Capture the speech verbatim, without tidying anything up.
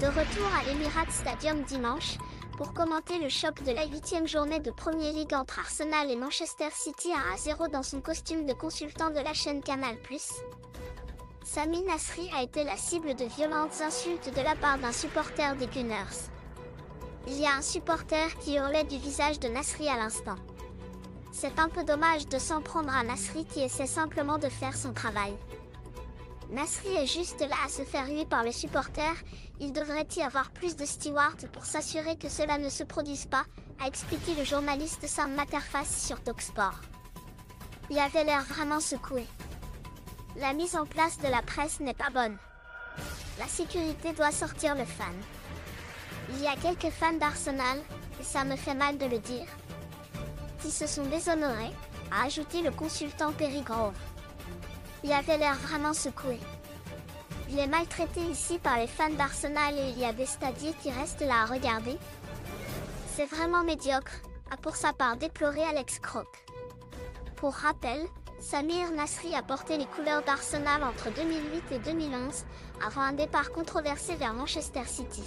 De retour à l'Emirates Stadium dimanche, pour commenter le choc de la huitième journée de Premier League entre Arsenal et Manchester City un à zéro dans son costume de consultant de la chaîne Canal plus. Samir Nasri a été la cible de violentes insultes de la part d'un supporter des Gunners. Il y a un supporter qui hurlait du visage de Nasri à l'instant. C'est un peu dommage de s'en prendre à Nasri qui essaie simplement de faire son travail. Nasri est juste là à se faire huer par les supporters, il devrait y avoir plus de stewards pour s'assurer que cela ne se produise pas, a expliqué le journaliste Sam Matterface sur Talksport. Il avait l'air vraiment secoué. La mise en place de la presse n'est pas bonne. La sécurité doit sortir le fan. Il y a quelques fans d'Arsenal, et ça me fait mal de le dire, qui se sont déshonorés, a ajouté le consultant Perry Grove. Il avait l'air vraiment secoué. Il est maltraité ici par les fans d'Arsenal et il y a des stadiers qui restent là à regarder. C'est vraiment médiocre, a pour sa part déploré Alex Croc. Pour rappel, Samir Nasri a porté les couleurs d'Arsenal entre deux mille huit et deux mille onze, avant un départ controversé vers Manchester City.